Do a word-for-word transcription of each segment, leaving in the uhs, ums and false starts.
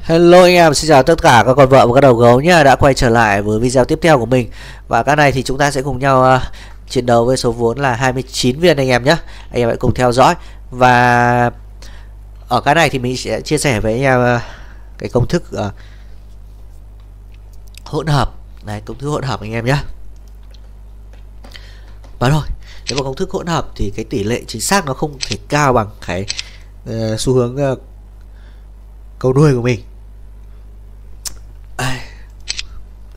Hello anh em, xin chào tất cả các con vợ và các đầu gấu nhé, đã quay trở lại với video tiếp theo của mình. Và cái này thì chúng ta sẽ cùng nhau uh, chiến đấu với số vốn là hai mươi chín viên anh em nhé. Anh em hãy cùng theo dõi. Và ở cái này thì mình sẽ chia sẻ với anh em uh, cái công thức uh, hỗn hợp này, công thức hỗn hợp anh em nhé. Và rồi, nếu mà công thức hỗn hợp thì cái tỷ lệ chính xác nó không thể cao bằng cái uh, xu hướng uh, câu đuôi của mình.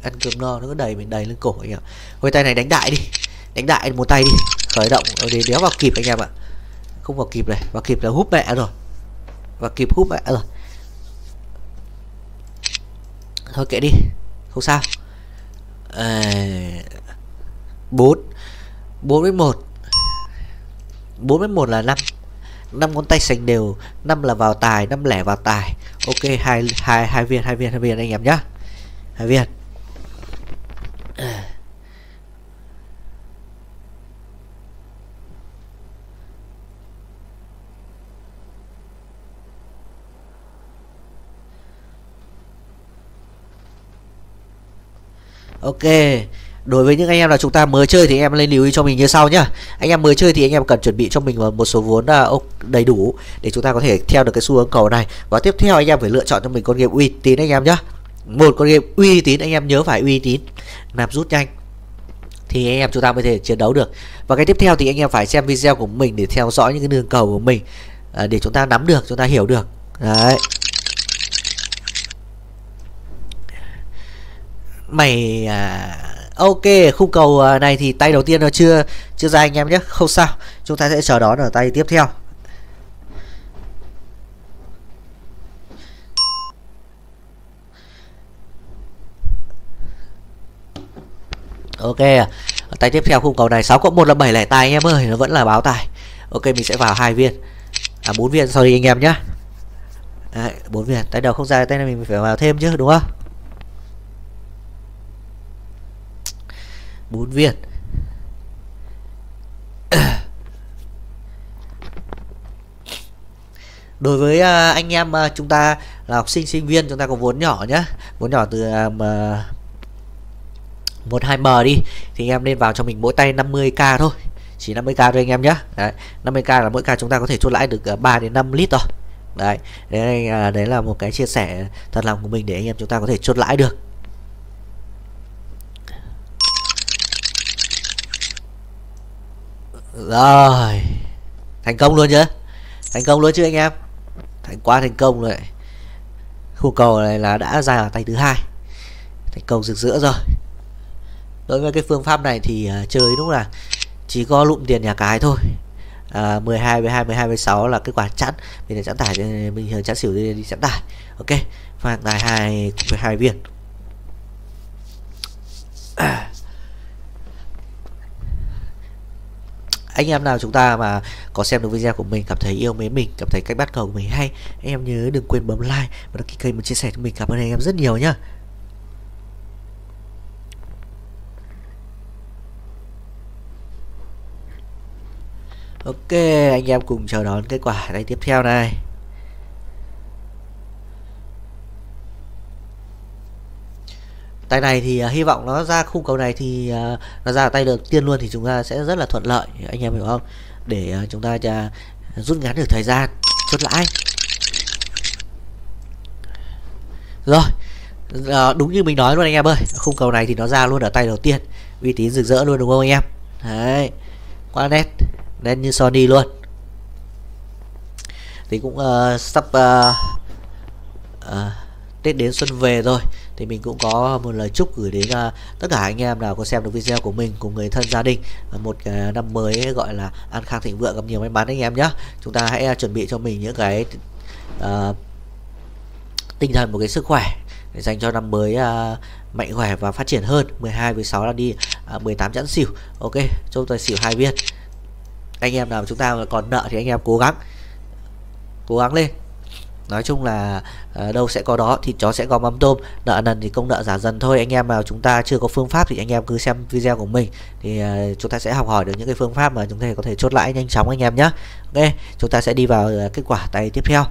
Ăn cơm no nó cứ đầy mình đầy lên cổ anh em. Hồi tay này đánh đại đi, đánh đại một tay đi, khởi động để đéo vào kịp anh em ạ. Không vào kịp này, vào kịp là húp mẹ rồi, vào kịp húp mẹ rồi. Thôi kệ đi, không sao. Bốn, bốn với một, bốn với một là năm, năm ngón tay sành đều, năm là vào tài, năm lẻ vào tài. Ok, hai hai hai viên, hai viên, hai viên anh em nhá, hai viên. Ok, đối với những anh em là chúng ta mới chơi thì em lên lưu ý cho mình như sau nhá. Anh em mới chơi thì anh em cần chuẩn bị cho mình một số vốn đầy đủ để chúng ta có thể theo được cái xu hướng cầu này. Và tiếp theo anh em phải lựa chọn cho mình con game uy tín anh em nhá. Một con game uy tín, anh em nhớ phải uy tín, nạp rút nhanh thì anh em chúng ta mới thể chiến đấu được. Và cái tiếp theo thì anh em phải xem video của mình để theo dõi những cái đường cầu của mình để chúng ta nắm được, chúng ta hiểu được. Đấy, mày à... ok, khung cầu này thì tay đầu tiên nó chưa chưa ra anh em nhé, không sao, chúng ta sẽ chờ đón ở tay tiếp theo. Ok, ở tay tiếp theo khung cầu này sáu cộng một là bảy lẻ tài anh em ơi, nó vẫn là báo tài. Ok, mình sẽ vào hai viên, à bốn viên, sorry anh em nhé, bốn viên, tay đầu không ra, tay này mình phải vào thêm chứ đúng không? bốn viên. Đối với anh em chúng ta là học sinh sinh viên, chúng ta có vốn nhỏ nhá, vốn nhỏ từ một hai em đi thì anh em nên vào cho mình mỗi tay năm mươi k thôi, chỉ năm mươi k thôi anh em nhé. năm mươi k là mỗi k chúng ta có thể chốt lãi được ba đến năm lít rồi. Đấy, đấy, đấy là một cái chia sẻ thật lòng của mình để anh em chúng ta có thể chốt lãi được. Rồi, thành công luôn chứ, thành công luôn chứ anh em, thành quá thành công rồi. Khu cầu này là đã ra ở tay thứ hai, thành công rực rỡ rồi. Đối với cái phương pháp này thì uh, chơi đúng là chỉ có lụm tiền nhà cái thôi. uh, mười hai với hai, mười hai với sáu là kết quả chẵn, mình chẵn tải, mình chẵn xỉu đi, đi chẵn tải. Ok, pha tài hai với hai viên. à. Anh em nào chúng ta mà có xem được video của mình, cảm thấy yêu mến mình, cảm thấy cách bắt cầu của mình hay, anh em nhớ đừng quên bấm like và đăng ký kênh và chia sẻ cho mình. Cảm ơn anh em rất nhiều nhá. Ok, anh em cùng chờ đón kết quả này tiếp theo này. Tay này thì uh, hy vọng nó ra khung cầu này thì uh, nó ra tay đầu tiên luôn thì chúng ta sẽ rất là thuận lợi, anh em hiểu không? Để uh, chúng ta uh, rút ngắn được thời gian chốt lãi. Rồi, uh, đúng như mình nói luôn anh em ơi, khung cầu này thì nó ra luôn ở tay đầu tiên, uy tín rực rỡ luôn đúng không anh em? Đấy, quá nét, nên như Sony luôn. Thì cũng uh, sắp uh, uh, Tết đến xuân về rồi thì mình cũng có một lời chúc gửi đến uh, tất cả anh em nào có xem được video của mình cùng người thân gia đình một uh, năm mới gọi là an khang thịnh vượng, gặp nhiều may mắn anh em nhé. Chúng ta hãy uh, chuẩn bị cho mình những cái uh, tinh thần, một cái sức khỏe để dành cho năm mới uh, mạnh khỏe và phát triển hơn. mười hai với sáu là đi uh, mười tám chẵn xỉu. Ok, chốt tài xỉu hai viên. Anh em nào chúng ta còn nợ thì anh em cố gắng cố gắng lên. Nói chung là uh, đâu sẽ có đó, thì chó sẽ có mắm tôm, nợ nần thì công nợ giả dần thôi. Anh em nào chúng ta chưa có phương pháp thì anh em cứ xem video của mình thì uh, chúng ta sẽ học hỏi được những cái phương pháp mà chúng ta có thể chốt lãi nhanh chóng anh em nhé. Ok, chúng ta sẽ đi vào uh, kết quả tay tiếp theo.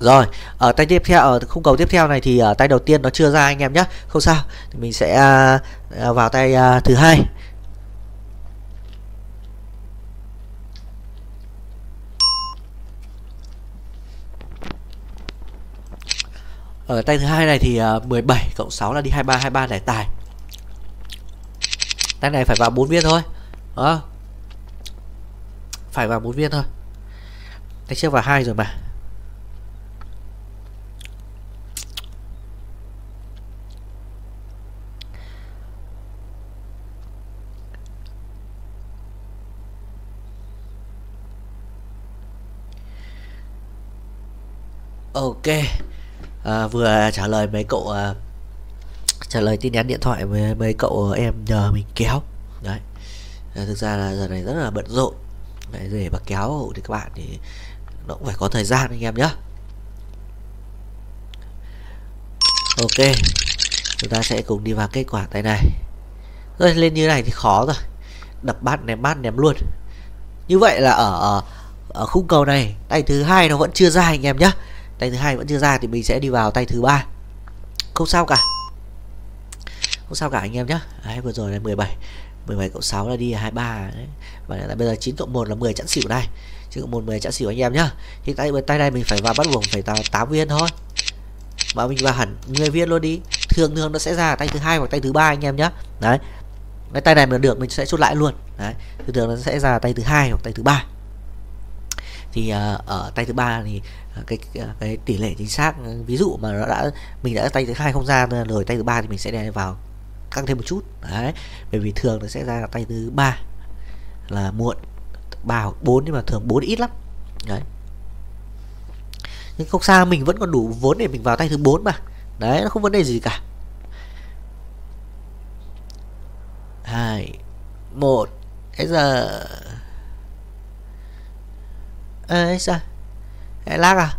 Rồi, ở tay tiếp theo, ở khung cầu tiếp theo này thì ở tay đầu tiên nó chưa ra anh em nhé. Không sao, thì mình sẽ vào tay thứ hai. Ở tay thứ hai này thì mười bảy cộng sáu là đi hai mươi ba, hai mươi ba để tài. Tay này phải vào bốn viên thôi. Đó. Phải vào bốn viên thôi. Tay trước vào hai rồi mà. Ok, à, vừa trả lời mấy cậu à, trả lời tin nhắn điện thoại mấy, mấy cậu em nhờ mình kéo đấy. À, thực ra là giờ này rất là bận rộn đấy, để mà kéo thì các bạn thì nó cũng phải có thời gian anh em nhé. Ok, chúng ta sẽ cùng đi vào kết quả tay này. Rồi lên như này thì khó rồi, đập bát ném bát ném luôn. Như vậy là ở, ở khung cầu này tay thứ hai nó vẫn chưa ra anh em nhé. Tay thứ hai vẫn chưa ra thì mình sẽ đi vào tay thứ ba. Không sao cả. Không sao cả anh em nhé. Đấy, vừa rồi là mười bảy cộng sáu là đi hai mươi ba đấy. Và là bây giờ chín cộng một là mười chẵn xỉu này. chín cộng một mười chẵn xỉu anh em nhé. Thì tay tay này mình phải vào bắt buộc phải vào tám viên thôi. Mà mình vào hẳn mười viên luôn đi. Thường thường nó sẽ ra tay thứ hai hoặc tay thứ ba anh em nhé. Đấy. Cái tay này mà được mình sẽ chốt lại luôn. Đấy. Thường thường nó sẽ ra tay thứ hai hoặc tay thứ ba. Thì uh, ở tay thứ ba thì uh, cái, cái cái tỷ lệ chính xác, ví dụ mà nó đã mình đã tay thứ hai không ra rồi tay thứ ba thì mình sẽ để vào căng thêm một chút đấy, bởi vì thường nó sẽ ra tay thứ ba là muộn, ba hoặc bốn, nhưng mà thường bốn ít lắm đấy. Nhưng không sao, mình vẫn còn đủ vốn để mình vào tay thứ bốn mà, đấy, nó không vấn đề gì cả. Hai một bây giờ. Ê sao lại lag à?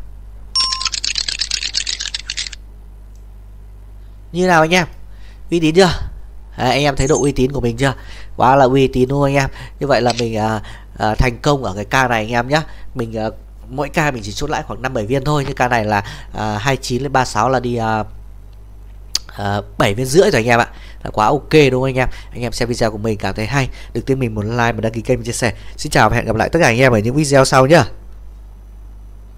Như nào anh em? Uy tín chưa? À, anh em thấy độ uy tín của mình chưa? Quá là uy tín luôn anh em. Như vậy là mình à, à, thành công ở cái ca này anh em nhé. Mình à, mỗi ca mình chỉ chốt lãi khoảng năm bảy viên thôi. Như ca này là à, hai mươi chín lên ba mươi sáu là đi à, à, bảy viên rưỡi rồi anh em ạ. Là quá ok đúng không anh em? Anh em xem video của mình cảm thấy hay, đừng quên mình một like và đăng ký kênh và chia sẻ. Xin chào và hẹn gặp lại tất cả anh em ở những video sau nhá.